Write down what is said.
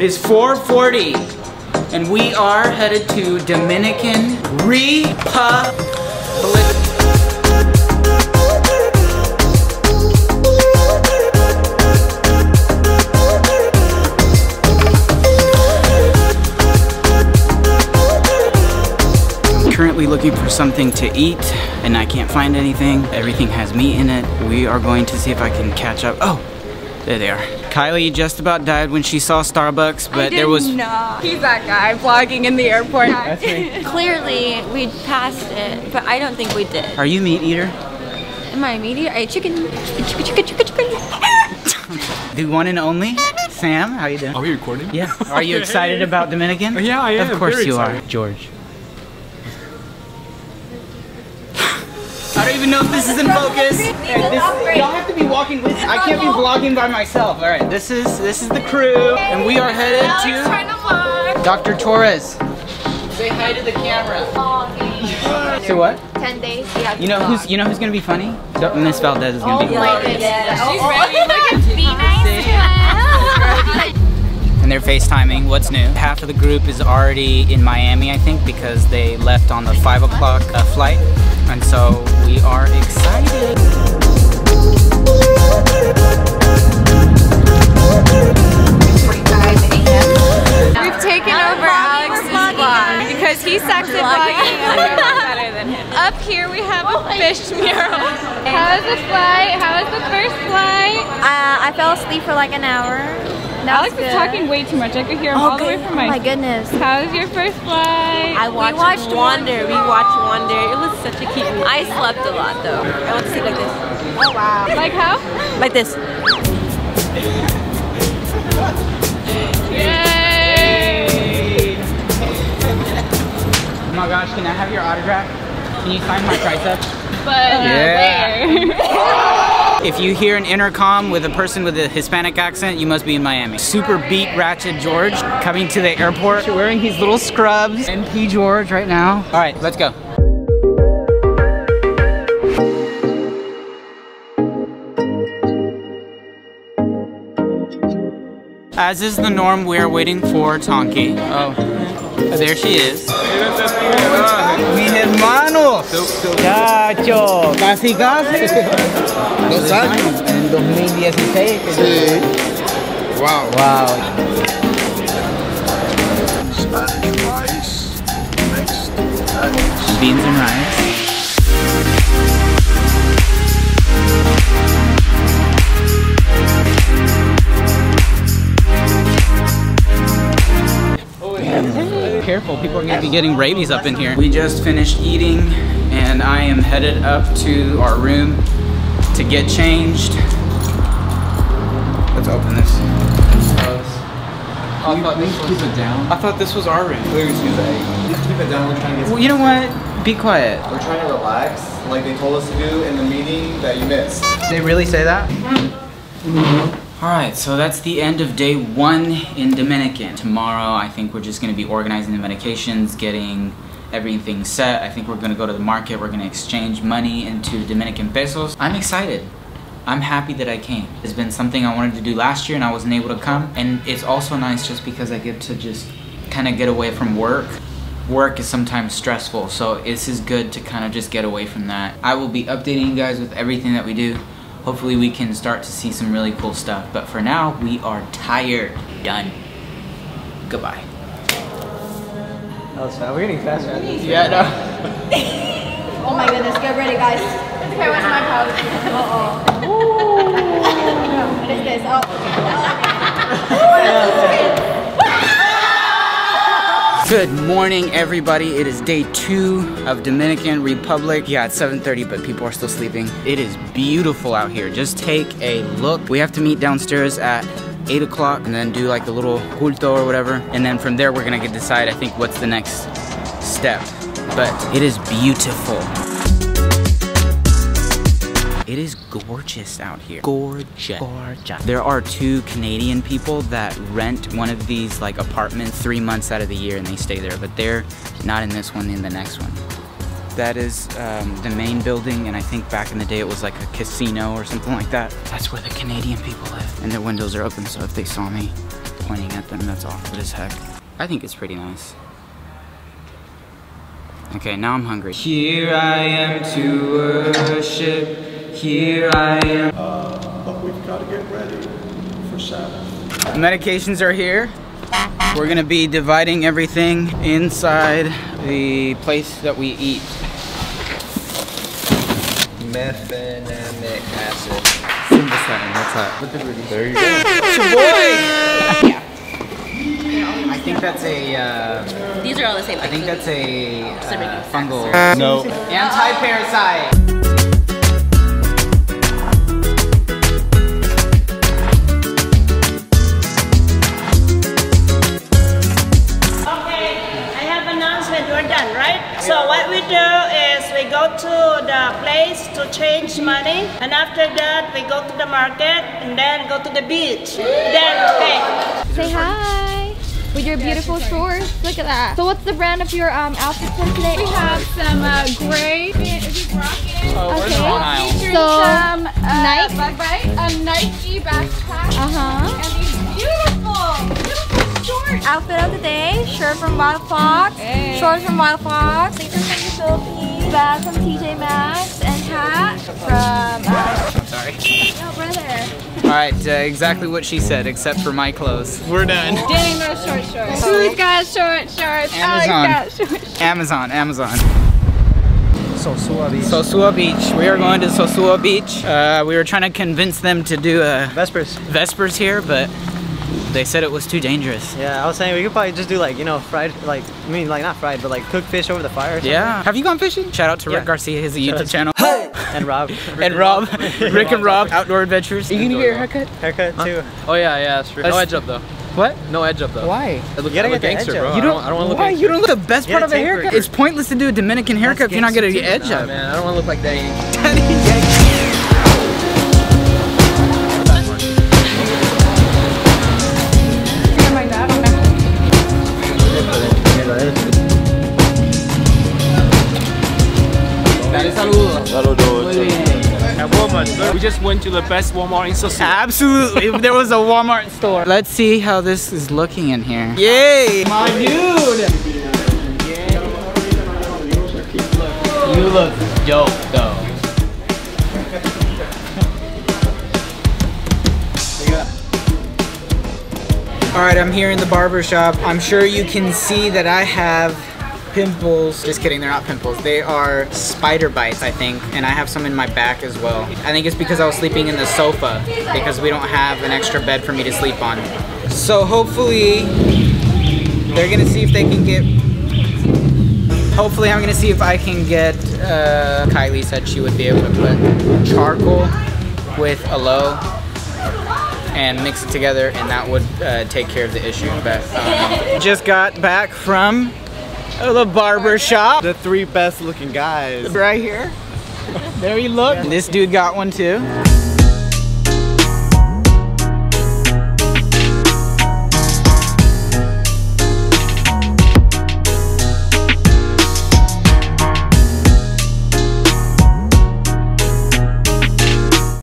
It's 4:40, and we are headed to Dominican Republic. Currently looking for something to eat and I can't find anything. Everything has meat in it. We are going to see if I can catch up. Oh, there they are. Kylie just about died when she saw Starbucks, but there was... not. He's that guy vlogging in the airport. That's me. Clearly, we passed it, but I don't think we did. Are you a meat eater? Am I a meat eater? I eat chicken. The one and only? Sam, how you doing? Are we recording? Yeah. Are you excited about Dominican? Yeah, I am. Of course you are. George. I don't even know if this is in focus. Y'all have to be walking with me. I can't be vlogging by myself. All right, this is the crew, and we are headed to Dr. Torres. Say hi to the camera. So what? 10 days. You know who's gonna be funny? Miss Valdez is gonna be hilarious. She's ready. Be nice to him. And they're FaceTiming. What's new? Half of the group is already in Miami, I think, because they left on the 5 o'clock flight. And so we are excited. We've taken over Alex's vlog because he sucks at vlogging and we're better than him. Up here we have a fish mural. How was the flight? How was the first flight? I fell asleep for like an hour. Alex is talking way too much. I could hear him all the way from my goodness. How was your first flight? We watched Wonder. We watched Wonder. It was such a cute movie. I slept a lot though. I want to sit like this. Oh wow. Like how? Like this. Yay! Oh my gosh, can I have your autograph? Can you sign my triceps? But yeah. If you hear an intercom with a person with a Hispanic accent, you must be in Miami. Super beat ratchet George coming to the airport, wearing his little scrubs. NP George right now. All right, let's go. As is the norm, we are waiting for Tonki. Oh, there she is. Mi hermano, Chacho, casi casi. 2 años. En 2016. Sí. Wow. Wow. Spanish rice, mixed veggies. Beans and rice. Careful, people are gonna be getting rabies up in here. We just finished eating and I am headed up to our room to get changed. Let's open this. Please keep it down. I thought this was our room. Please do that. Please keep it down. We're trying to get well, you know what? Be quiet. We're trying to relax, like they told us to do in the meeting that you missed. Did they really say that? Mm-hmm. All right, so that's the end of day 1 in Dominican. Tomorrow, I think we're just gonna be organizing the medications, getting everything's set. I think we're gonna go to the market. We're gonna exchange money into Dominican pesos. I'm excited. I'm happy that I came. It's been something I wanted to do last year and I wasn't able to come. And it's also nice just because I get to just kind of get away from work. Work is sometimes stressful, so this is good to kind of just get away from that. I will be updating you guys with everything that we do. Hopefully we can start to see some really cool stuff. But for now, we are tired. Done. Goodbye. Oh, so we're getting faster. Yeah, no. Oh my goodness, get ready, guys. It's okay, what's my pose? Uh-oh. What is this? Oh. Oh. Good morning, everybody. It is day 2 of Dominican Republic. Yeah, it's 7:30, but people are still sleeping. It is beautiful out here. Just take a look. We have to meet downstairs at 8 o'clock and then do like the little culto or whatever, and then from there we're gonna decide I think what's the next step. But it is beautiful. It is gorgeous out here. Gorgeous. Gorgeous. There are 2 Canadian people that rent one of these like apartments 3 months out of the year and they stay there, but they're not in this one, in the next one. That is the main building, and I think back in the day it was like a casino or something like that. That's where the Canadian people live. And their windows are open, so if they saw me, pointing at them. That's awkward as heck. I think it's pretty nice. Okay, now I'm hungry. Here I am to worship. Here I am. But we've got to get ready for Sabbath. Medications are here. We're gonna be dividing everything inside the place that we eat. Methanamic acid. Synthesizing, that's hot. There you go. It's your boy! Yeah. I think that's a, these are all the same. I think that's a fungal. No. Anti-parasite. So what we do is we go to the place to change money, and after that we go to the market and then go to the beach. Then okay. Say hi with your beautiful shorts. Look at that. So what's the brand of your outfit for today? We have some gray. Is it rocking? Okay. Featuring some Nike. Bug bite. A Nike backpack. And these beautiful shorts. Outfit of the day: shirt from Wild Fox. Hey. Shorts from Wild Fox. Philippines, bag from TJ Maxx, and hat from... I'm sorry. No, brother. Alright, exactly what she said, except for my clothes. We're done. Dang, those short shorts. Who's got short shorts? Amazon. Alex got short shorts. Amazon. Sosua Beach. We are going to Sosua Beach. We were trying to convince them to do a... Vespers here, but... They said it was too dangerous. Yeah, I was saying we could probably just do like, you know, fried, like, I mean, like not fried, but like cooked fish over the fire or something. Yeah. Have you gone fishing? Shout out to Rick Garcia, his YouTube channel. Hey! And Rob. Rick and Rob, Outdoor Adventures. Are you gonna get your haircut? Haircut too. Oh yeah, that's true. No edge up though. What? No edge up though. Why? I look gangster, bro. I don't want to look gangster. Why? You don't look the best part of a haircut. It's pointless to do a Dominican haircut if you're not gonna get edge up. Man, I don't want to look like that. We just went to the best Walmart in Sosua. Absolutely, there was a Walmart store. Let's see how this is looking in here. Yay! My dude! You look dope though. Alright, I'm here in the barber shop. I'm sure you can see that I have pimples. Just kidding, they're not pimples. They are spider bites, I think, and I have some in my back as well. I think it's because I was sleeping in the sofa because we don't have an extra bed for me to sleep on. So hopefully, they're gonna see if they can get... Hopefully I'm gonna see if I can get... Kylie said she would be able to put charcoal with aloe and mix it together, and that would take care of the issue. But just got back from the barber shop. The three best looking guys. Right here. There you look. Yeah. This dude got one too.